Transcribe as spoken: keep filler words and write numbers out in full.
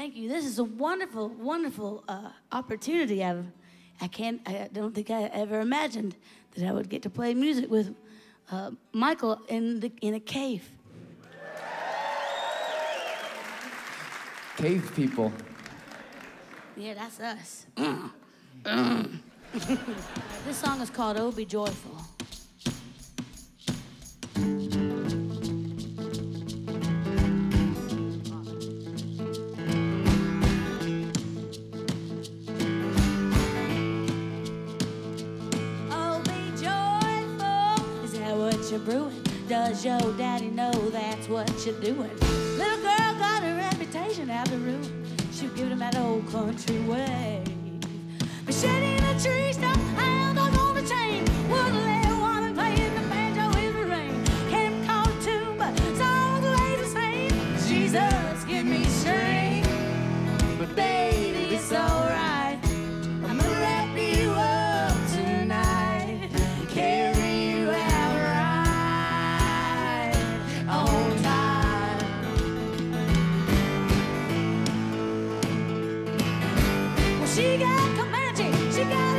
Thank you. This is a wonderful, wonderful uh, opportunity. I've, I can't, I don't think I ever imagined that I would get to play music with uh, Michael in the in a cave. Cave people. Yeah, that's us. Mm. Mm. This song is called "O Be Joyful." Brewing. Does your daddy know that's what you're doing? Little girl got her reputation out the room. She'll give him that old country way. But shedding the tree stuff, I don't want to change. Wouldn't let one and playing the banjo in the rain. Can't call a tune, but it's all the way the same. Jesus, give me strength. But baby, it's alright. She got Comanche, she got